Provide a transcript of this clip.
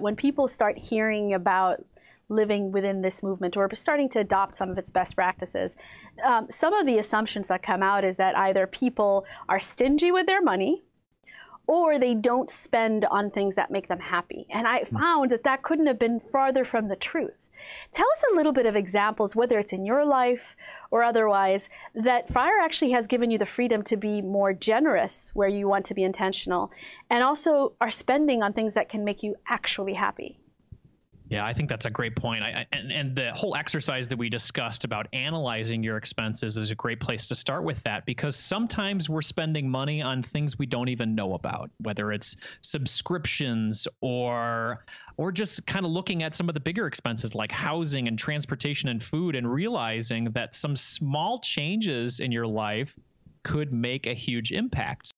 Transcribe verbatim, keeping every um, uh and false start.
When people start hearing about living within this movement or starting to adopt some of its best practices, um, some of the assumptions that come out is that either people are stingy with their money or they don't spend on things that make them happy. And I found that that couldn't have been farther from the truth. Tell us a little bit of examples, whether it's in your life or otherwise, that FIRE actually has given you the freedom to be more generous where you want to be intentional, and also are spending on things that can make you actually happy. Yeah, I think that's a great point. I, and, and the whole exercise that we discussed about analyzing your expenses is a great place to start with that, because sometimes we're spending money on things we don't even know about, whether it's subscriptions or or just kind of looking at some of the bigger expenses like housing and transportation and food, and realizing that some small changes in your life could make a huge impact.